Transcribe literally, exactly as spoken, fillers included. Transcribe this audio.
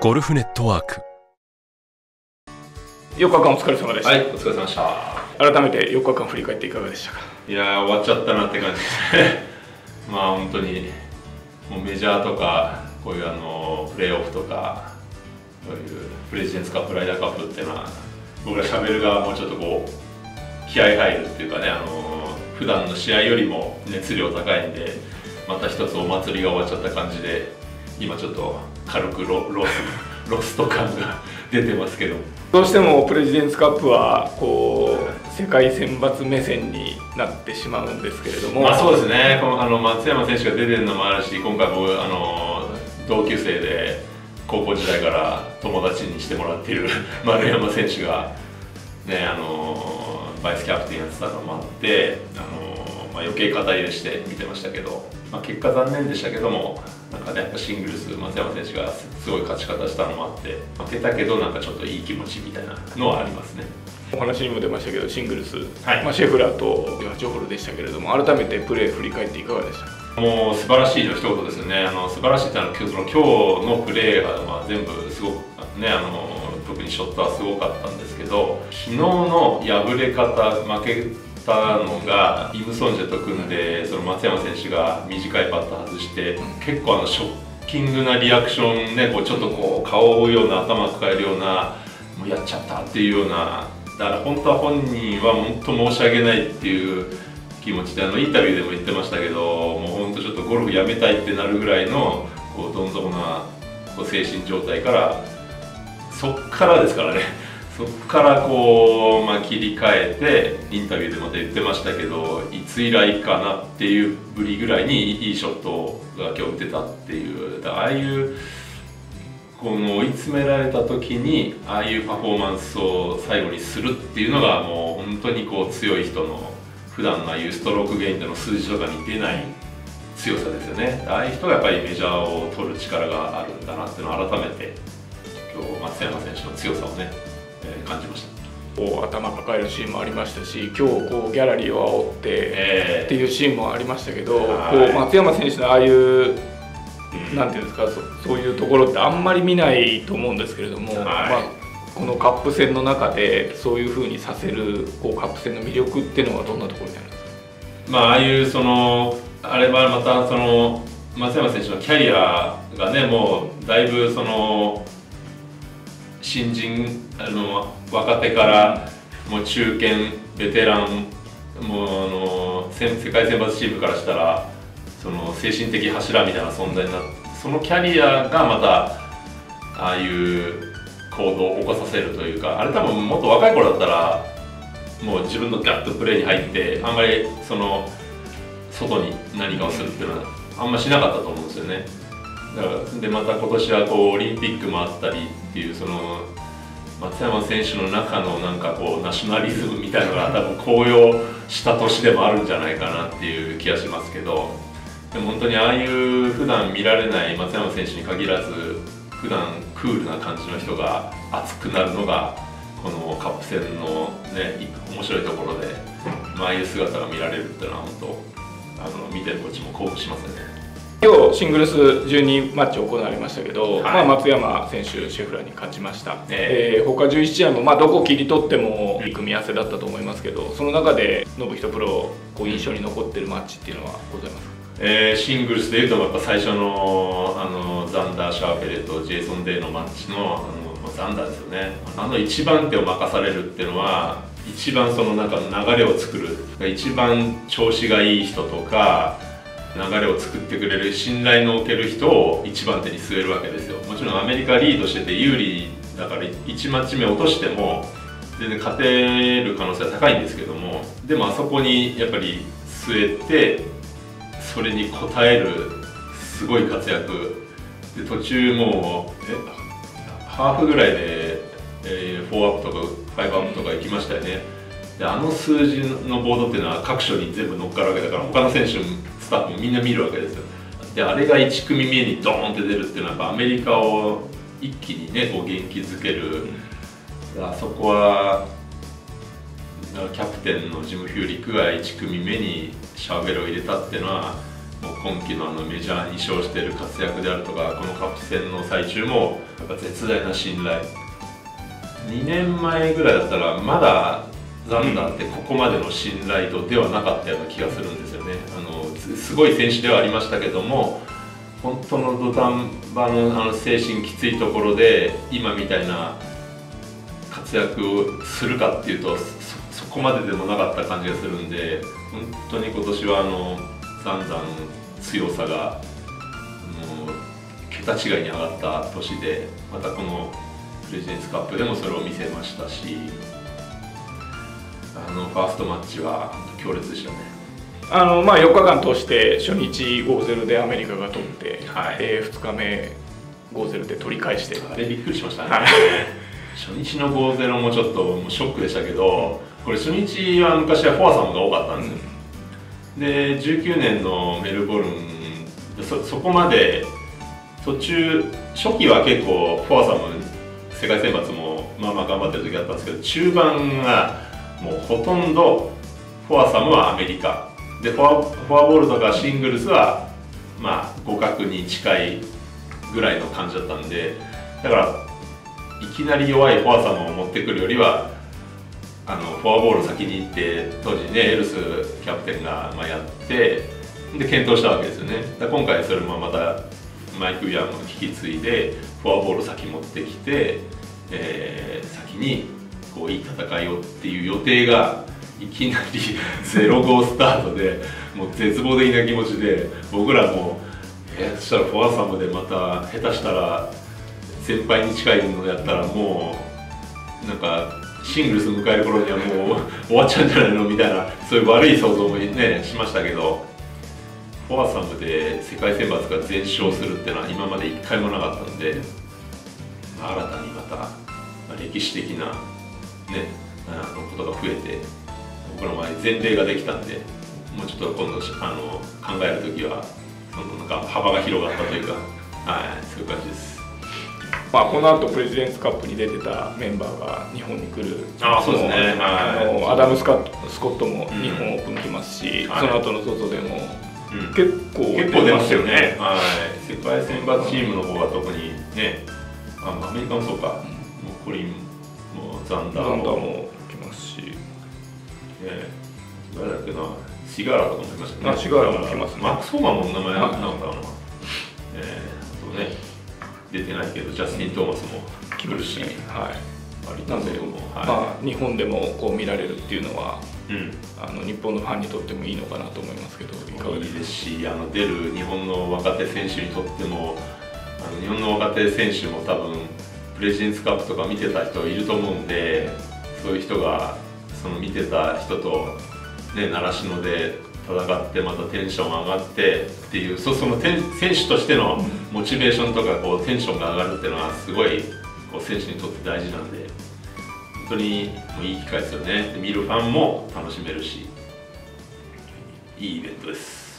ゴルフネットワークよっかかんお疲れ様でした。はい、お疲れ様でした。改めてよっかかん振り返っていかがでしたか？いやー、終わっちゃったなって感じですね。まあ本当にもうメジャーとかこういうあのプレーオフとかこういうプレジデンスカップ、ライダーカップっていうのは僕らしゃべる側もうちょっとこう気合い入るっていうかね、あの普段の試合よりも熱量高いんで、また一つお祭りが終わっちゃった感じで、今ちょっと軽くロ、ロス、ロスト感が出てますけど、どうしてもプレジデンスカップはこう世界選抜目線になってしまうんですけれども、まあそうですね、このあの松山選手が出てるのもあるし、今回僕あの同級生で高校時代から友達にしてもらっている丸山選手が、ね、あのバイスキャプテンやってたのもあって、あのまあ、余計肩入れして見てましたけど、まあ、結果残念でしたけども、なんかね、やっぱシングルス松山選手がすごい勝ち方したのもあって、負けたけどなんかちょっといい気持ちみたいなのはありますね。お話にも出ましたけど、シングルス、はい、まあシェフラーとはちホールでしたけれども、改めてプレー振り返っていかがでしたか？もう素晴らしいの一言ですよね。あの素晴らしいってのは、その今日のプレーがまあ全部すごくね、あの特にショットはすごかったんですけど、昨日の敗れ方、負けたのがイム・ソンジェと組んで、その松山選手が短いパット外して、結構あのショッキングなリアクションね、こうちょっとこう顔を覆うような、頭を抱えるような、もうやっちゃったっていうような、だから本当は本人は本当申し訳ないっていう気持ちで、あのインタビューでも言ってましたけど、もう本当ちょっとゴルフやめたいってなるぐらいのこうどん底なこう精神状態から、そっからですからね、そっからこう、まあ、切り替えて、インタビューでまた言ってましたけど、いつ以来かなっていうぶりぐらいにいいショットが今日打てたっていう、だからああいうこの追い詰められた時にああいうパフォーマンスを最後にするっていうのが、もう本当にこう強い人の。普段のああいうストロークゲインでの数字とかに出ない強さですよね。ああいう人がやっぱりメジャーを取る力があるんだなっていうのを改めて、今日松山選手の強さをね、えー、感じました。頭抱えるシーンもありましたし、今日こうギャラリーを煽って、えー、っていうシーンもありましたけど、こう松山選手のああいうなんていうんですか、そ、そういうところってあんまり見ないと思うんですけれども、このカップ戦の中でそういうふうにさせるこうカップ戦の魅力っていうのはどんなところにあるんですか？まあ、ああいうそのあれはまたその松山選手のキャリアがね、もうだいぶその新人、あの若手からもう中堅ベテラン、もうあの世界選抜チームからしたらその精神的柱みたいな存在になって、そのキャリアがまたああいう行動を起こさせるというか、あれ多分もっと若い頃だったらもう自分のガッとプレーに入ってあんまりその外に何かをするっていうのはあんましなかったと思うんですよね。だからでまた今年はこうオリンピックもあったりっていう、その松山選手の中のなんかこうナショナリズムみたいなのが多分高揚した年でもあるんじゃないかなっていう気がしますけど、でも本当にああいう普段見られない松山選手に限らず、普段クールな感じの人が熱くなるのがこのカップ戦のね、面白いところで、ああいう姿が見られるっていうのは本当あの見てるこっちも興奮しますよね。今日シングルスじゅうにマッチ行われましたけど、はい、まあ松山選手シェフラーに勝ちました、えーえー、他じゅういち試合もまあどこを切り取ってもいい組み合わせだったと思いますけど、その中で信人プロこう印象に残ってるマッチっていうのはございますか？えー、シングルスでいうとやっぱ最初の、あのザンダー・シャーフェレとジェイソン・デイのマッチ の, あのザンダーですよね。あのいちばん手を任されるっていうのは、一番そのなんか流れを作る、一番調子がいい人とか流れを作ってくれる信頼のおける人をいちばん手に据えるわけですよ。もちろんアメリカリードしてて有利だからいちマッチめ落としても全然勝てる可能性は高いんですけども、でもあそこにやっぱり据えて、それに応えるすごい活躍で、途中もうえハーフぐらいで、えー、フォーアップとかファイブアップとか行きましたよね。であの数字のボードっていうのは各所に全部乗っかるわけだから、他の選手スタッフもみんな見るわけですよ。であれがいちくみめにドーンって出るっていうのはやっぱアメリカを一気にねこう元気づける、あそこは。キャプテンのジム・ヒューリックがいちくみめにシャーベルを入れたっていうのは、もう今季のあのメジャーに勝している活躍であるとか、このカップ戦の最中もぱ絶大な信頼。にねんまえぐらいだったらまだザンダーってここまでの信頼度ではなかったような気がするんですよね。あのすごい選手ではありましたけども、本当の土壇場のあの精神きついところで今みたいな活躍をするかっていうと そ, そこまででもなかった感じがするんで、本当に今年はあのザンダーの強さがもう桁違いに上がった年で、またこのプレジデンスカップでもそれを見せましたし、あのファーストマッチは強烈でしたね。あのまあ、よっかかん通して初日 ごたいゼロ でアメリカが取って、はい、えー、ふつかめ ごたいゼロ で取り返して、あれびっくりしましたね、はい、初日の ごたいゼロ もちょっともうショックでしたけど、これ初日は昔はフォア様が多かったんですよ、うん、でじゅうきゅうねんのメルボルン そ, そこまで途中初期は結構フォア様世界選抜もまあまあ頑張ってる時だったんですけど、中盤がもうほとんどフォア様はアメリカで、フォア、フォアボールとかシングルスは、まあ、互角に近いぐらいの感じだったんで、だからいきなり弱いフォア様を持ってくるよりは、あのフォアボール先に行って当時ねエルスキャプテンがまあやってで検討したわけですよね。だ今回それもまたマイク・ウィアムを引き継いでフォアボール先持ってきて、えー、先にこういい戦いをっていう予定が。いきなりゼロたいごスタートでもう絶望的な気持ちで、僕らもえそしたらフォアサムでまた下手したら先輩に近いものやったらもうなんかシングルス迎える頃にはもう終わっちゃうんじゃないのみたいな、そういう悪い想像もねしましたけど、フォアサムで世界選抜が全勝するっていうのは今までいっかいもなかったんで、まあ、新たにまた歴史的なねあのことが増えて。この前前例ができたんで、もうちょっと今度あの考えるときはなんか幅が広がったというか、はい、そういう感じです。まあこの後プレジデンスカップに出てたメンバーが日本に来る。あ、そうですね。はい、アダムスカットスコットも日本オープン来ますし、うん、その後のゾゾでも結構、うん、結構出ましたよね。はい。世界選抜チームの方が特にね、あのアメリカもそうか、うん、もうコリンもザンダーも来ますし。ええ、誰だっけな、シガーラとかもいましたね。あ、シガーラも来ますね。マックス・ホーマンも名前なかったのかな。ええ、あとね、出てないけど、ジャスティン・トーマスも来るし、はい。なんで、まあ、日本でもこう見られるっていうのは、うん、あの日本のファンにとってもいいのかなと思いますけど、いかがですか。いいですし、あの出る日本の若手選手にとっても、あの日本の若手選手も多分プレジデンスカップとか見てた人いると思うんで、そういう人が。その見てた人と、ね、習志野で戦ってまたテンション上がってっていう、その選手としてのモチベーションとかこうテンションが上がるっていうのはすごいこう選手にとって大事なんで、本当にもういい機会ですよね。見るファンも楽しめるし、いいイベントです。